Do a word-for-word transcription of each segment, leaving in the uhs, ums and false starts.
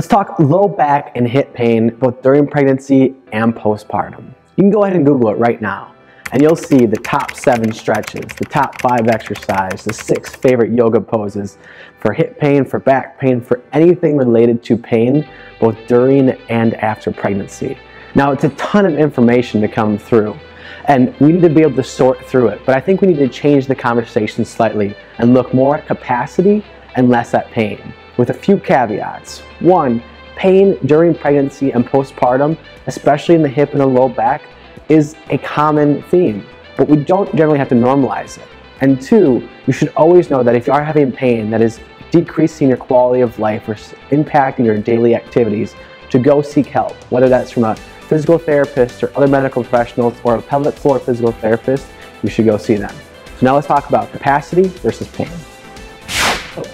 Let's talk low back and hip pain both during pregnancy and postpartum. You can go ahead and Google it right now, and you'll see the top seven stretches, the top five exercises, the six favorite yoga poses for hip pain, for back pain, for anything related to pain, both during and after pregnancy. Now, it's a ton of information to come through, and we need to be able to sort through it, but I think we need to change the conversation slightly and look more at capacity and less at pain, with a few caveats. One, pain during pregnancy and postpartum, especially in the hip and the low back, is a common theme, but we don't generally have to normalize it. And two, you should always know that if you are having pain that is decreasing your quality of life or impacting your daily activities, to go seek help, whether that's from a physical therapist or other medical professionals or a pelvic floor physical therapist, you should go see them. So now let's talk about capacity versus pain.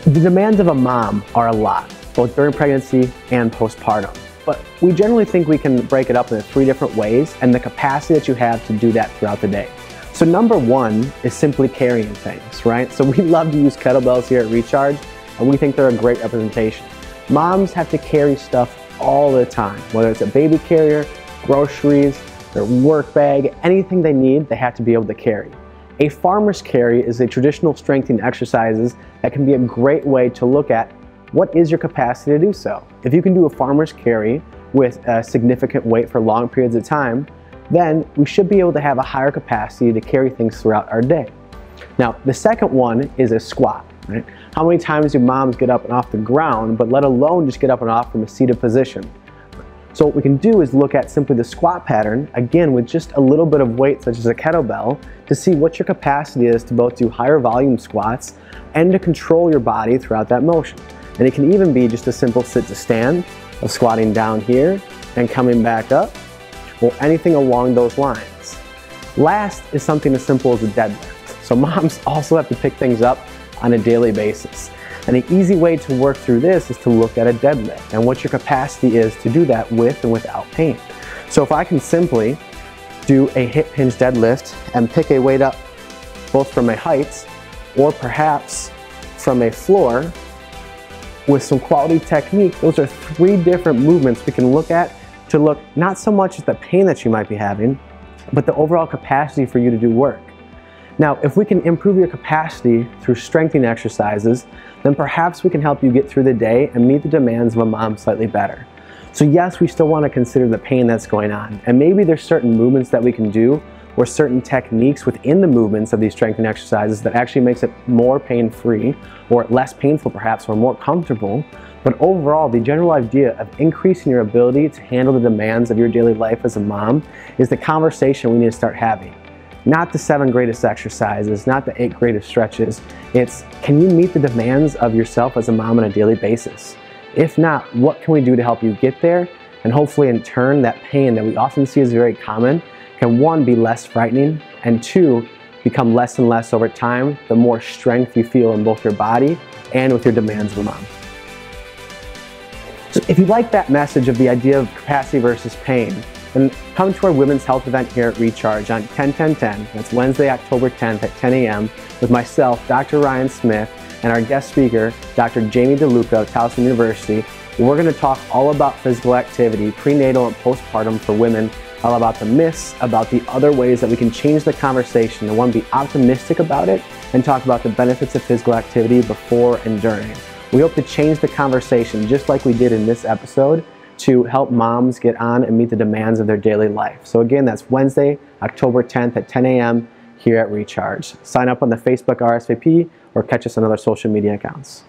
The demands of a mom are a lot, both during pregnancy and postpartum. But we generally think we can break it up into three different ways and the capacity that you have to do that throughout the day. So number one is simply carrying things, right? So we love to use kettlebells here at Recharge, and we think they're a great representation. Moms have to carry stuff all the time, whether it's a baby carrier, groceries, their work bag, anything they need, they have to be able to carry. A farmer's carry is a traditional strengthening exercises that can be a great way to look at what is your capacity to do so. If you can do a farmer's carry with a significant weight for long periods of time, then we should be able to have a higher capacity to carry things throughout our day. Now, the second one is a squat, right? How many times do moms get up and off the ground, but let alone just get up and off from a seated position? So what we can do is look at simply the squat pattern, again with just a little bit of weight such as a kettlebell, to see what your capacity is to both do higher volume squats and to control your body throughout that motion. And it can even be just a simple sit to stand of squatting down here and coming back up, or anything along those lines. Last is something as simple as a deadlift. So moms also have to pick things up on a daily basis. And an easy way to work through this is to look at a deadlift and what your capacity is to do that with and without pain. So if I can simply do a hip hinge deadlift and pick a weight up both from a height or perhaps from a floor with some quality technique, those are three different movements we can look at to look not so much at the pain that you might be having, but the overall capacity for you to do work. Now, if we can improve your capacity through strengthening exercises, then perhaps we can help you get through the day and meet the demands of a mom slightly better. So yes, we still want to consider the pain that's going on, and maybe there's certain movements that we can do or certain techniques within the movements of these strengthening exercises that actually makes it more pain-free or less painful perhaps, or more comfortable. But overall, the general idea of increasing your ability to handle the demands of your daily life as a mom is the conversation we need to start having. Not the seven greatest exercises, not the eight greatest stretches. It's, can you meet the demands of yourself as a mom on a daily basis? If not, what can we do to help you get there? And hopefully in turn, that pain that we often see is very common can, one, be less frightening, and two, become less and less over time, the more strength you feel in both your body and with your demands of a mom. So if you like that message of the idea of capacity versus pain, and come to our Women's Health event here at Recharge on ten ten ten. That's Wednesday, October tenth at ten A M with myself, Doctor Ryan Smith, and our guest speaker, Doctor Jamie DeLuca of Towson University. We're going to talk all about physical activity, prenatal and postpartum for women, all about the myths, about the other ways that we can change the conversation and want to be optimistic about it, and talk about the benefits of physical activity before and during. We hope to change the conversation just like we did in this episode, to help moms get on and meet the demands of their daily life. So again, that's Wednesday, October tenth at ten A M here at Recharge. Sign up on the Facebook R S V P or catch us on other social media accounts.